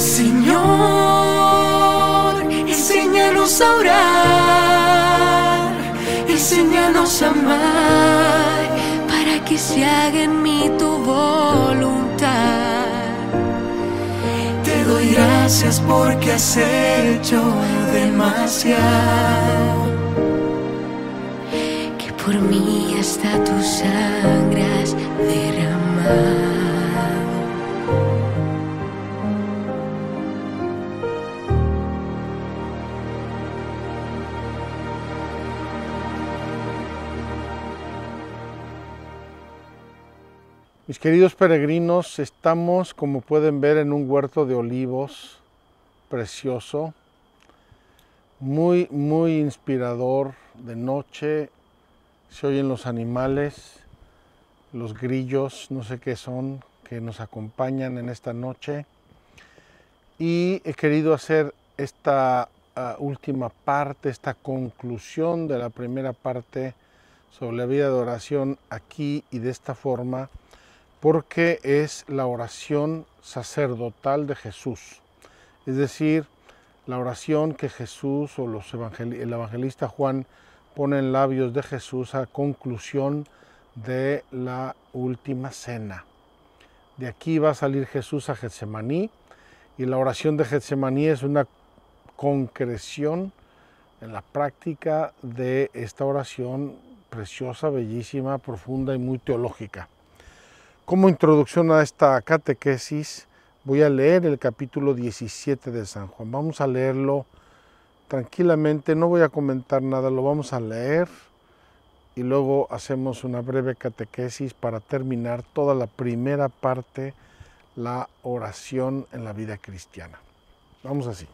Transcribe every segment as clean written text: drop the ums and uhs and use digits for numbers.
Señor, enséñanos a orar, enséñanos a amar, para que se haga en mí tu voluntad. Te doy gracias porque has hecho demasiado, que por mí hasta tu sangre has derramado. Mis queridos peregrinos, estamos, como pueden ver, en un huerto de olivos precioso, muy, muy inspirador. De noche se oyen los animales, los grillos, no sé qué son, que nos acompañan en esta noche. Y he querido hacer esta última parte, esta conclusión de la primera parte sobre la vida de oración aquí y de esta forma, porque es la oración sacerdotal de Jesús, es decir, la oración que Jesús o el evangelista Juan pone en labios de Jesús a conclusión de la última cena. De aquí va a salir Jesús a Getsemaní, y la oración de Getsemaní es una concreción en la práctica de esta oración preciosa, bellísima, profunda y muy teológica. Como introducción a esta catequesis, voy a leer el capítulo 17 de San Juan. Vamos a leerlo tranquilamente, no voy a comentar nada, lo vamos a leer y luego hacemos una breve catequesis para terminar toda la primera parte, la oración en la vida cristiana. Vamos así.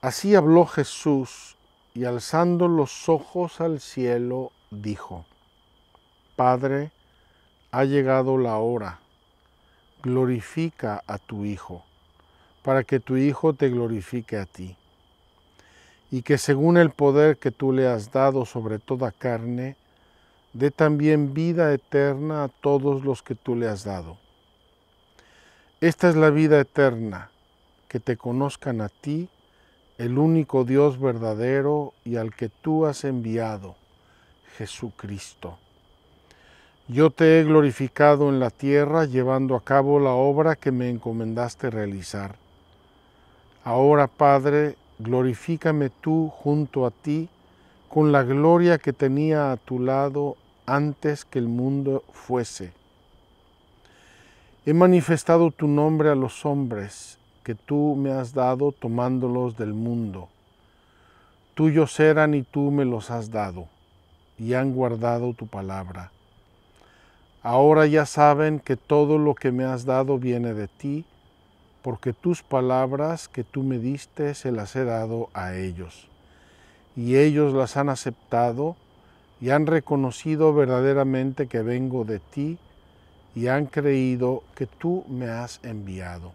Así habló Jesús y alzando los ojos al cielo dijo: Padre, ha llegado la hora, glorifica a tu Hijo, para que tu Hijo te glorifique a ti, y que según el poder que tú le has dado sobre toda carne, dé también vida eterna a todos los que tú le has dado. Esta es la vida eterna, que te conozcan a ti, el único Dios verdadero y al que tú has enviado, Jesucristo. Yo te he glorificado en la tierra, llevando a cabo la obra que me encomendaste realizar. Ahora, Padre, glorifícame tú junto a ti, con la gloria que tenía a tu lado antes que el mundo fuese. He manifestado tu nombre a los hombres, que tú me has dado tomándolos del mundo. Tuyos eran y tú me los has dado, y han guardado tu palabra. Ahora ya saben que todo lo que me has dado viene de ti, porque tus palabras que tú me diste se las he dado a ellos, y ellos las han aceptado y han reconocido verdaderamente que vengo de ti y han creído que tú me has enviado.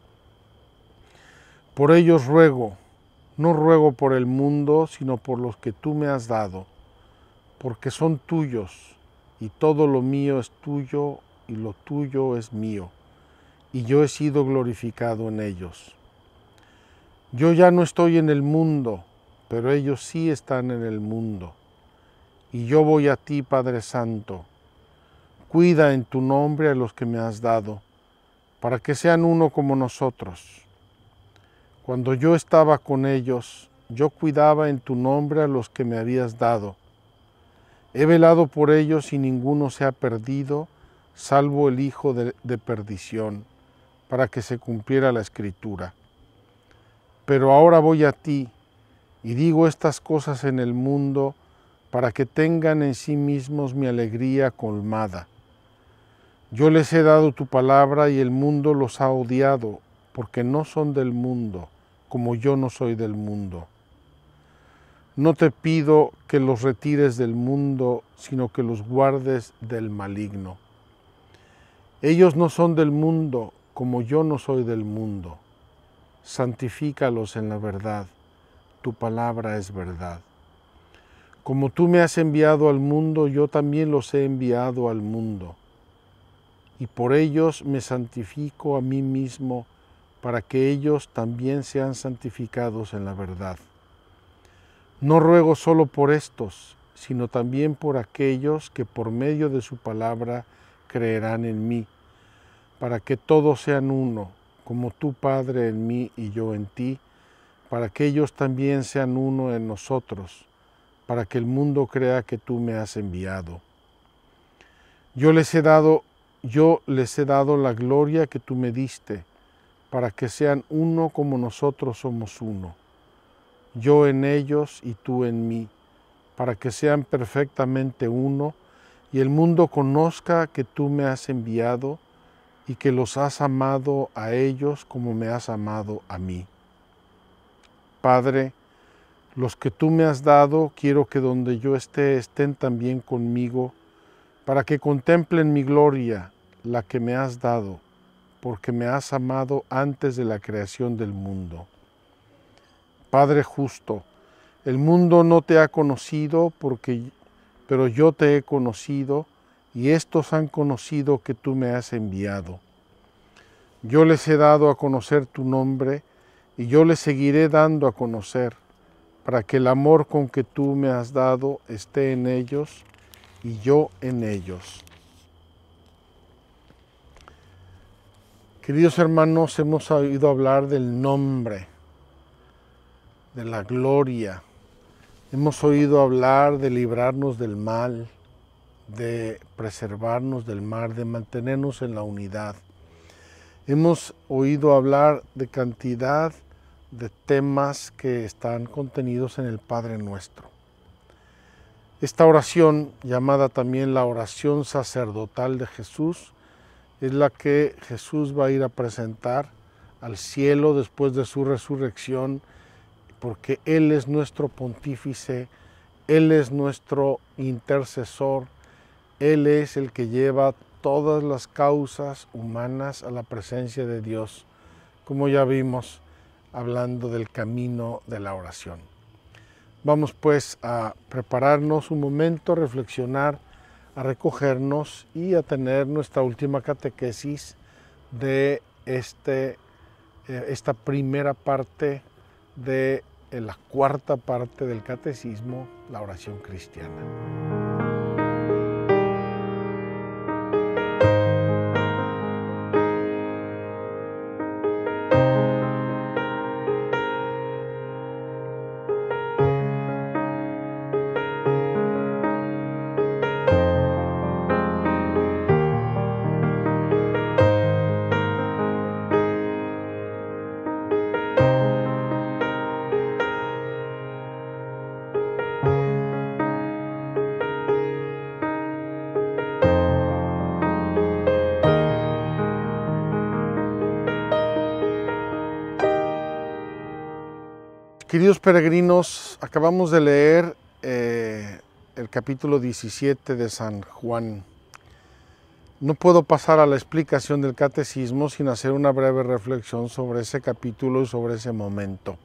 Por ellos ruego, no ruego por el mundo, sino por los que tú me has dado, porque son tuyos. Y todo lo mío es tuyo, y lo tuyo es mío, y yo he sido glorificado en ellos. Yo ya no estoy en el mundo, pero ellos sí están en el mundo. Y yo voy a ti, Padre Santo. Cuida en tu nombre a los que me has dado, para que sean uno como nosotros. Cuando yo estaba con ellos, yo cuidaba en tu nombre a los que me habías dado. He velado por ellos y ninguno se ha perdido, salvo el hijo de perdición, para que se cumpliera la Escritura. Pero ahora voy a ti, y digo estas cosas en el mundo, para que tengan en sí mismos mi alegría colmada. Yo les he dado tu palabra y el mundo los ha odiado, porque no son del mundo, como yo no soy del mundo. No te pido que los retires del mundo, sino que los guardes del maligno. Ellos no son del mundo, como yo no soy del mundo. Santifícalos en la verdad. Tu palabra es verdad. Como tú me has enviado al mundo, yo también los he enviado al mundo. y por ellos me santifico a mí mismo, para que ellos también sean santificados en la verdad. No ruego solo por estos, sino también por aquellos que por medio de su palabra creerán en mí, para que todos sean uno, como tú, Padre, en mí y yo en ti, para que ellos también sean uno en nosotros, para que el mundo crea que tú me has enviado. Yo les he dado la gloria que tú me diste, para que sean uno como nosotros somos uno, yo en ellos y tú en mí, para que sean perfectamente uno, y el mundo conozca que tú me has enviado y que los has amado a ellos como me has amado a mí. Padre, los que tú me has dado, quiero que donde yo esté, estén también conmigo, para que contemplen mi gloria, la que me has dado, porque me has amado antes de la creación del mundo. Padre justo, el mundo no te ha conocido, pero yo te he conocido, y estos han conocido que tú me has enviado. Yo les he dado a conocer tu nombre, y yo les seguiré dando a conocer, para que el amor con que tú me has dado esté en ellos, y yo en ellos. Queridos hermanos, hemos oído hablar del nombre, de la gloria. Hemos oído hablar de librarnos del mal, de preservarnos del mal, de mantenernos en la unidad. Hemos oído hablar de cantidad de temas que están contenidos en el Padre Nuestro. Esta oración, llamada también la oración sacerdotal de Jesús, es la que Jesús va a ir a presentar al cielo después de su resurrección, porque Él es nuestro pontífice, Él es nuestro intercesor, Él es el que lleva todas las causas humanas a la presencia de Dios, como ya vimos hablando del camino de la oración. Vamos pues a prepararnos un momento, a reflexionar, a recogernos y a tener nuestra última catequesis de esta primera parte de la cuarta parte del catecismo, la oración cristiana. Queridos peregrinos, acabamos de leer el capítulo 17 de San Juan. No puedo pasar a la explicación del catecismo sin hacer una breve reflexión sobre ese capítulo y sobre ese momento.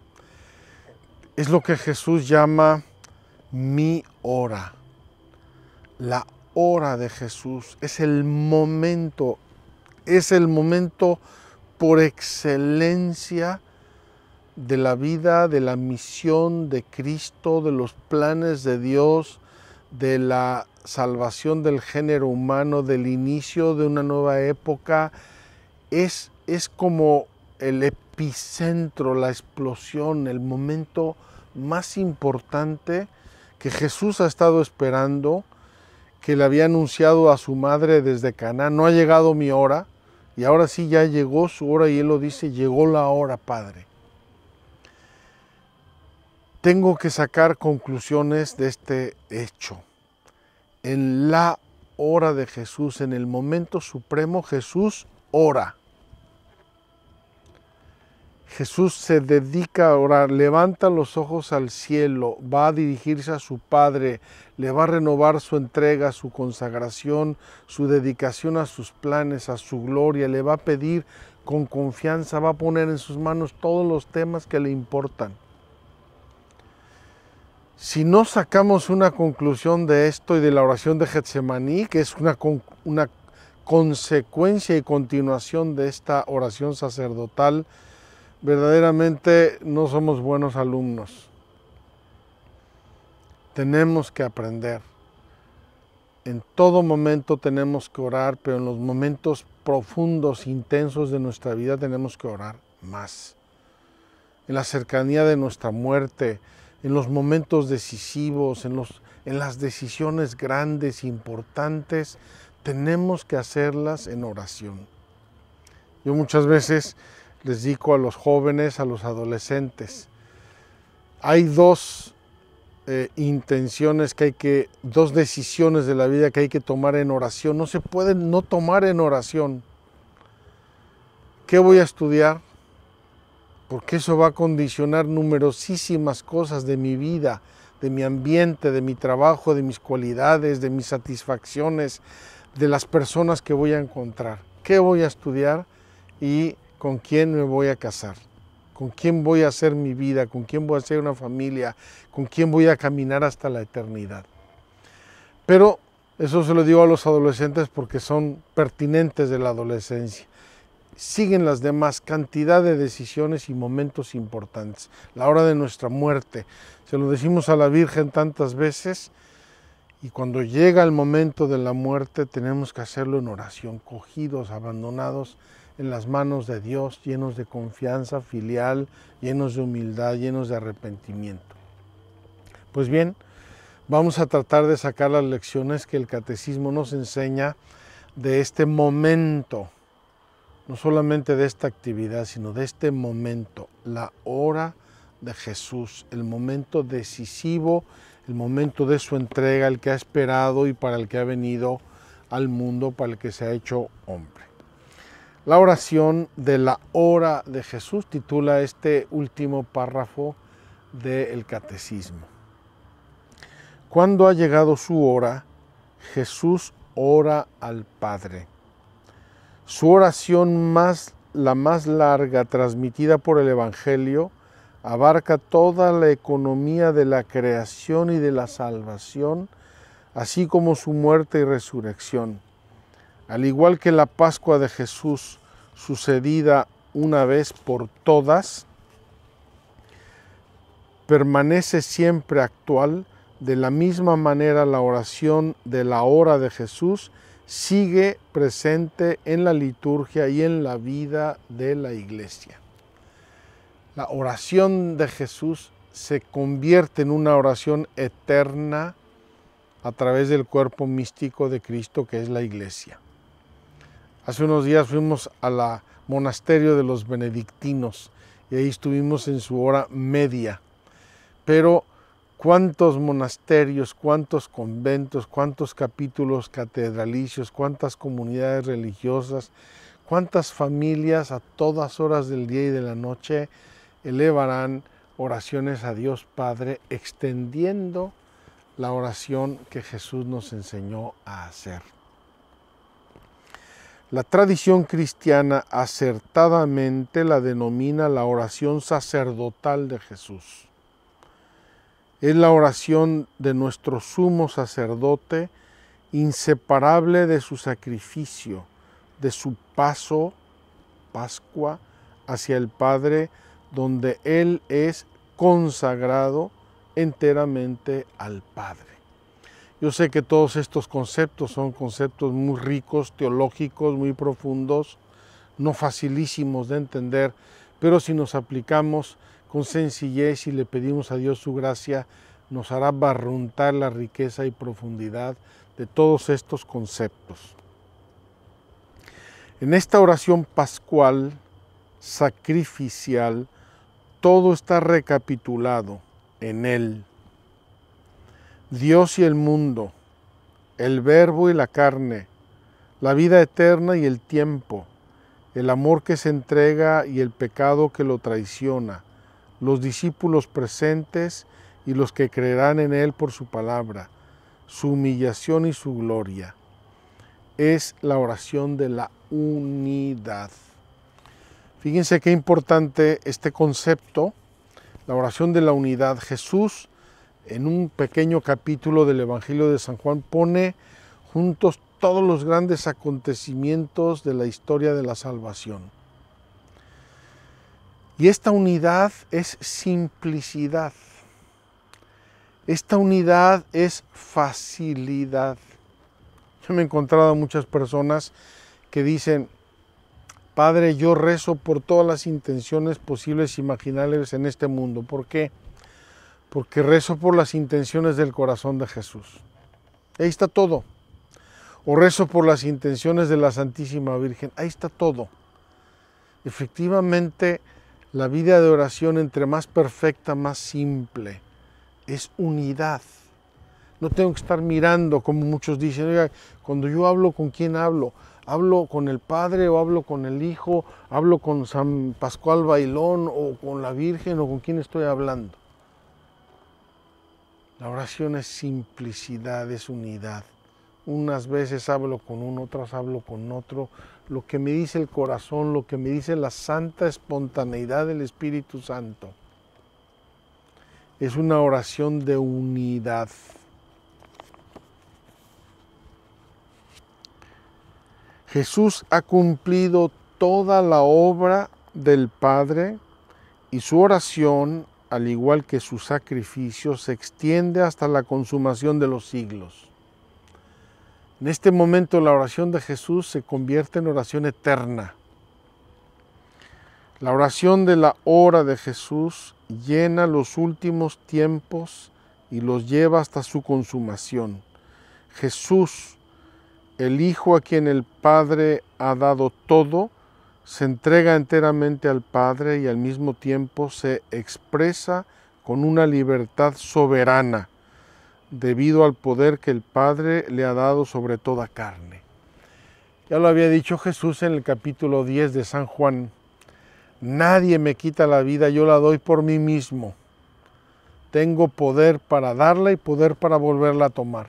Es lo que Jesús llama mi hora. La hora de Jesús es el momento por excelencia de la vida, de la misión de Cristo, de los planes de Dios, de la salvación del género humano, del inicio de una nueva época. Es como el epicentro, la explosión, el momento más importante que Jesús ha estado esperando, que le había anunciado a su madre desde Caná: no ha llegado mi hora, y ahora sí ya llegó su hora, y él lo dice: llegó la hora, Padre. Tengo que sacar conclusiones de este hecho. En la hora de Jesús, en el momento supremo, Jesús ora. Jesús se dedica a orar, levanta los ojos al cielo, va a dirigirse a su Padre, le va a renovar su entrega, su consagración, su dedicación a sus planes, a su gloria, le va a pedir con confianza, va a poner en sus manos todos los temas que le importan. Si no sacamos una conclusión de esto y de la oración de Getsemaní, que es una consecuencia y continuación de esta oración sacerdotal, verdaderamente no somos buenos alumnos. Tenemos que aprender. En todo momento tenemos que orar, pero en los momentos profundos, intensos de nuestra vida tenemos que orar más. En la cercanía de nuestra muerte, en los momentos decisivos, en las decisiones grandes, importantes, tenemos que hacerlas en oración. Yo muchas veces les digo a los jóvenes, a los adolescentes, hay dos decisiones de la vida que hay que tomar en oración. No se pueden no tomar en oración. ¿Qué voy a estudiar? Porque eso va a condicionar numerosísimas cosas de mi vida, de mi ambiente, de mi trabajo, de mis cualidades, de mis satisfacciones, de las personas que voy a encontrar. ¿Qué voy a estudiar? ¿Y con quién me voy a casar? ¿Con quién voy a hacer mi vida? ¿Con quién voy a hacer una familia? ¿Con quién voy a caminar hasta la eternidad? Pero eso se lo digo a los adolescentes porque son pertinentes de la adolescencia. Siguen las demás cantidad de decisiones y momentos importantes. La hora de nuestra muerte. Se lo decimos a la Virgen tantas veces y cuando llega el momento de la muerte tenemos que hacerlo en oración, cogidos, abandonados en las manos de Dios, llenos de confianza filial, llenos de humildad, llenos de arrepentimiento. Pues bien, vamos a tratar de sacar las lecciones que el Catecismo nos enseña de este momento, no solamente de esta actividad, sino de este momento, la hora de Jesús, el momento decisivo, el momento de su entrega, el que ha esperado y para el que ha venido al mundo, para el que se ha hecho hombre. La oración de la hora de Jesús titula este último párrafo del Catecismo. Cuando ha llegado su hora, Jesús ora al Padre. Su oración, la más larga, transmitida por el Evangelio, abarca toda la economía de la creación y de la salvación, así como su muerte y resurrección. Al igual que la Pascua de Jesús, sucedida una vez por todas, permanece siempre actual, de la misma manera la oración de la hora de Jesús sigue presente en la liturgia y en la vida de la Iglesia. La oración de Jesús se convierte en una oración eterna a través del cuerpo místico de Cristo, que es la Iglesia. Hace unos días fuimos al monasterio de los benedictinos y ahí estuvimos en su hora media. Pero cuántos monasterios, cuántos conventos, cuántos capítulos catedralicios, cuántas comunidades religiosas, cuántas familias a todas horas del día y de la noche elevarán oraciones a Dios Padre, extendiendo la oración que Jesús nos enseñó a hacer. La tradición cristiana acertadamente la denomina la oración sacerdotal de Jesús. Es la oración de nuestro sumo sacerdote, inseparable de su sacrificio, de su Pascua, hacia el Padre, donde Él es consagrado enteramente al Padre. Yo sé que todos estos conceptos son conceptos muy ricos, teológicos, muy profundos, no facilísimos de entender, pero si nos aplicamos con sencillez y le pedimos a Dios su gracia, nos hará barruntar la riqueza y profundidad de todos estos conceptos. En esta oración pascual, sacrificial, todo está recapitulado en Él. Dios y el mundo, el verbo y la carne, la vida eterna y el tiempo, el amor que se entrega y el pecado que lo traiciona, los discípulos presentes y los que creerán en Él por su palabra, su humillación y su gloria. Es la oración de la unidad. Fíjense qué importante este concepto, la oración de la unidad. Jesús, en un pequeño capítulo del Evangelio de San Juan, pone juntos todos los grandes acontecimientos de la historia de la salvación. Y esta unidad es simplicidad. Esta unidad es facilidad. Yo me he encontrado a muchas personas que dicen: Padre, yo rezo por todas las intenciones posibles e imaginables en este mundo. ¿Por qué? Porque rezo por las intenciones del corazón de Jesús. Ahí está todo. O rezo por las intenciones de la Santísima Virgen. Ahí está todo. Efectivamente, la vida de oración, entre más perfecta, más simple, es unidad. No tengo que estar mirando, como muchos dicen: oiga, cuando yo hablo, ¿con quién hablo? ¿Hablo con el Padre o hablo con el Hijo? ¿Hablo con San Pascual Bailón o con la Virgen o con quién estoy hablando? La oración es simplicidad, es unidad. Unas veces hablo con uno, otras hablo con otro. Lo que me dice el corazón, lo que me dice la santa espontaneidad del Espíritu Santo. Es una oración de unidad. Jesús ha cumplido toda la obra del Padre y su oración, al igual que su sacrificio, se extiende hasta la consumación de los siglos. En este momento la oración de Jesús se convierte en oración eterna. La oración de la hora de Jesús llena los últimos tiempos y los lleva hasta su consumación. Jesús, el Hijo a quien el Padre ha dado todo, se entrega enteramente al Padre y al mismo tiempo se expresa con una libertad soberana, debido al poder que el Padre le ha dado sobre toda carne. Ya lo había dicho Jesús en el capítulo 10 de San Juan: nadie me quita la vida, yo la doy por mí mismo. Tengo poder para darla y poder para volverla a tomar.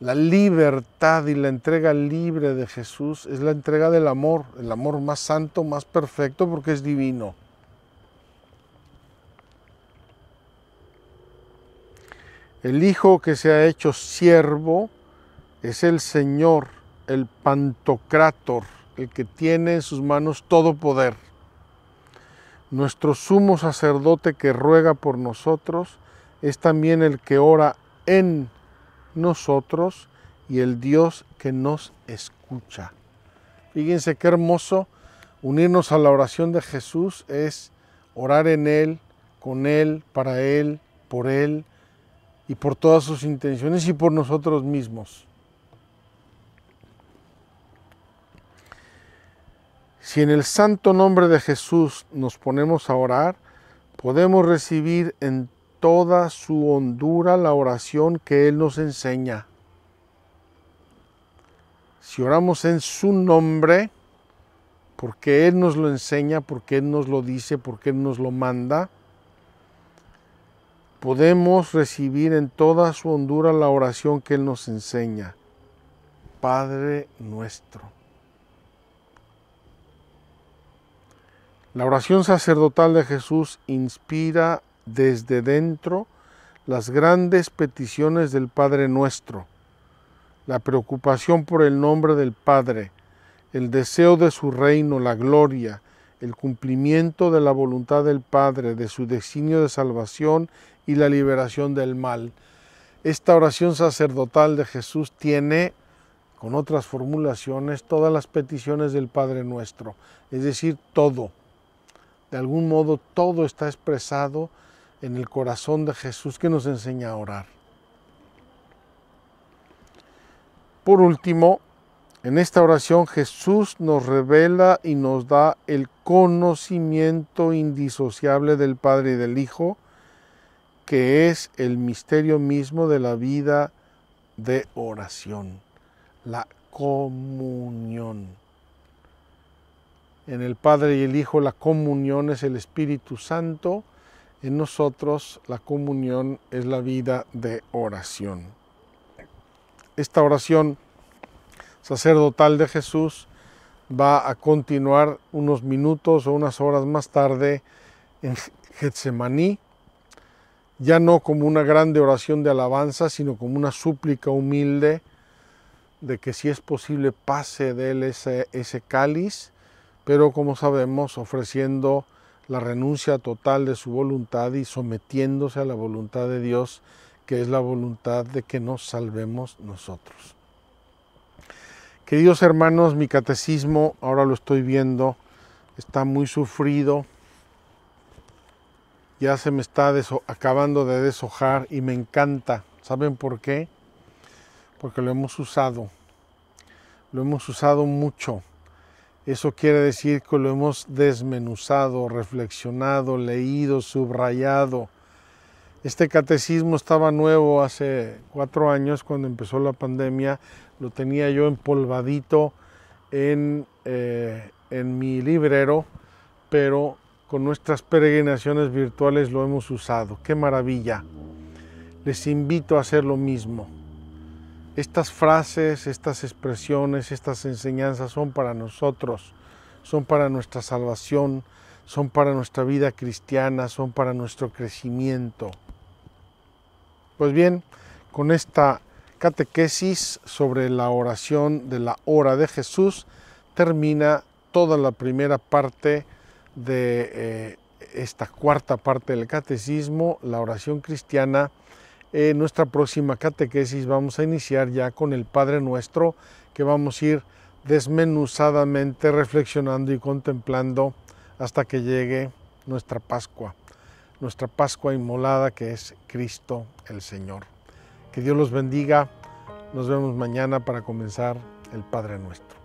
La libertad y la entrega libre de Jesús es la entrega del amor, el amor más santo, más perfecto, porque es divino. El Hijo que se ha hecho siervo es el Señor, el Pantocrátor, el que tiene en sus manos todo poder. Nuestro sumo sacerdote que ruega por nosotros es también el que ora en nosotros y el Dios que nos escucha. Fíjense qué hermoso, unirnos a la oración de Jesús es orar en Él, con Él, para Él, por Él, y por todas sus intenciones y por nosotros mismos. Si en el santo nombre de Jesús nos ponemos a orar, podemos recibir en toda su hondura la oración que Él nos enseña. Si oramos en su nombre, porque Él nos lo enseña, porque Él nos lo dice, porque Él nos lo manda, podemos recibir en toda su hondura la oración que Él nos enseña. Padre nuestro. La oración sacerdotal de Jesús inspira desde dentro las grandes peticiones del Padre nuestro, la preocupación por el nombre del Padre, el deseo de su reino, la gloria, el cumplimiento de la voluntad del Padre, de su designio de salvación y la liberación del mal. Esta oración sacerdotal de Jesús tiene, con otras formulaciones, todas las peticiones del Padre nuestro, es decir, todo. De algún modo todo está expresado en el corazón de Jesús que nos enseña a orar. Por último, en esta oración Jesús nos revela y nos da el conocimiento indisociable del Padre y del Hijo, que es el misterio mismo de la vida de oración, la comunión. En el Padre y el Hijo la comunión es el Espíritu Santo, en nosotros la comunión es la vida de oración. Esta oración sacerdotal de Jesús va a continuar unos minutos o unas horas más tarde en Getsemaní, ya no como una grande oración de alabanza, sino como una súplica humilde de que si es posible pase de él ese cáliz, pero como sabemos, ofreciendo la renuncia total de su voluntad y sometiéndose a la voluntad de Dios, que es la voluntad de que nos salvemos nosotros. Queridos hermanos, mi catecismo, ahora lo estoy viendo, está muy sufrido, ya se me está acabando de deshojar y me encanta. ¿Saben por qué? Porque lo hemos usado mucho. Eso quiere decir que lo hemos desmenuzado, reflexionado, leído, subrayado. Este catecismo estaba nuevo hace 4 años, cuando empezó la pandemia. Lo tenía yo empolvadito en mi librero, pero con nuestras peregrinaciones virtuales lo hemos usado. ¡Qué maravilla! Les invito a hacer lo mismo. Estas frases, estas expresiones, estas enseñanzas son para nosotros, son para nuestra salvación, son para nuestra vida cristiana, son para nuestro crecimiento. Pues bien, con esta catequesis sobre la oración de la hora de Jesús termina toda la primera parte de esta cuarta parte del catecismo, la oración cristiana. En nuestra próxima catequesis vamos a iniciar ya con el Padre Nuestro, que vamos a ir desmenuzadamente reflexionando y contemplando hasta que llegue nuestra Pascua inmolada, que es Cristo el Señor. Que Dios los bendiga. Nos vemos mañana para comenzar el Padre Nuestro.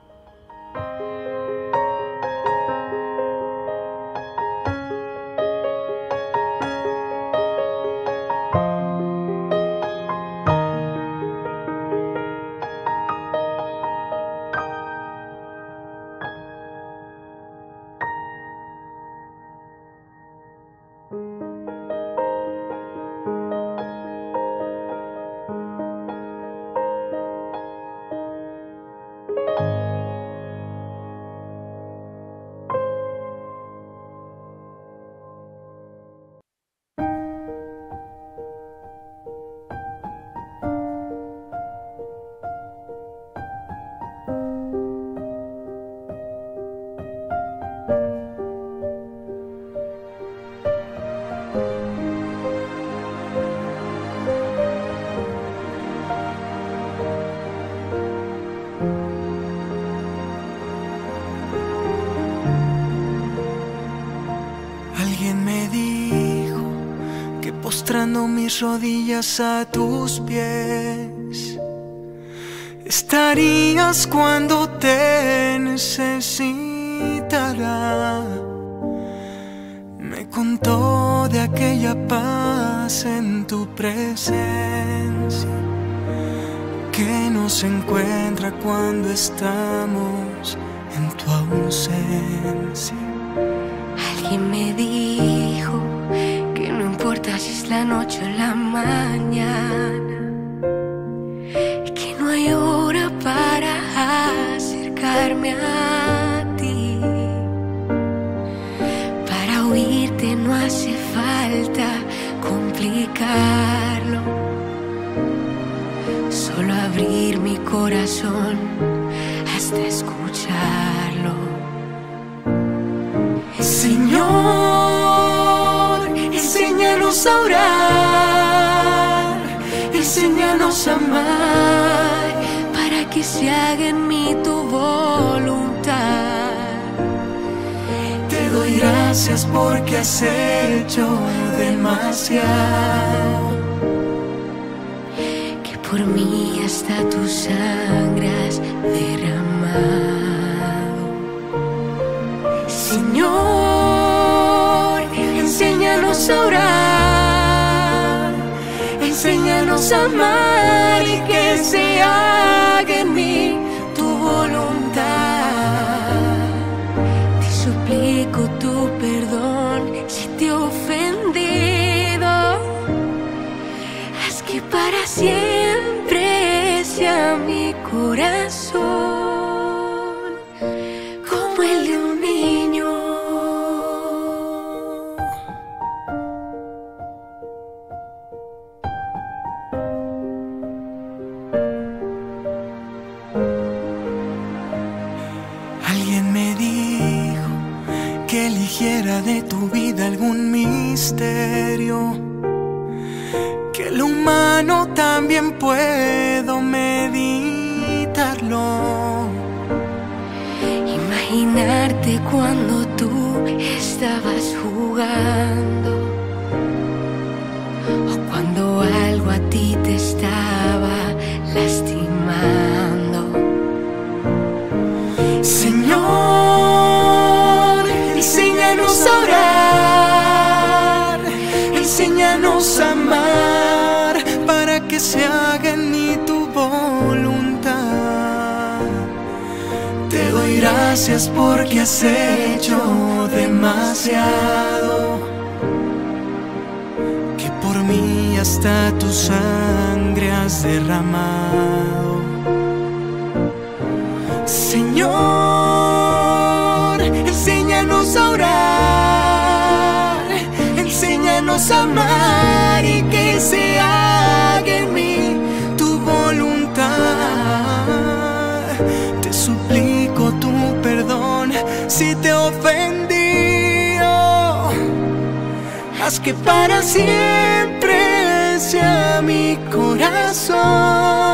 Postrando mis rodillas a tus pies, estarías cuando te necesitara. Me contó de aquella paz en tu presencia que nos encuentra cuando estamos en tu ausencia. Alguien me dijo que no importa si es la noche o la mañana, que no hay hora para acercarme a ti. Para oírte no hace falta complicarlo, solo abrir mi corazón hasta escucharlo. Señor, enséñanos a orar, enséñanos a amar, para que se haga en mí tu voluntad. Te doy gracias porque has hecho demasiado, que por mí hasta tu sangre has derramado. Señor, enséñanos a orar, enséñanos a amar y que se haga en mí tu voluntad. Te suplico tu perdón si te he ofendido, haz que para siempre sea mi corazón como el de un niño. de tu vida algún misterio que el humano también puedo meditarlo. Imaginarte cuando tú estabas jugando o cuando algo a ti te estaba lastimando. Señor, enséñanos a orar, enséñanos a amar, para que se haga en mí tu voluntad. Te doy gracias porque has hecho demasiado, que por mí hasta tu sangre has derramado. Señor, enséñanos a orar, enséñanos a amar y que se haga en mí tu voluntad. Te suplico tu perdón si te he ofendido, haz que para siempre sea mi corazón.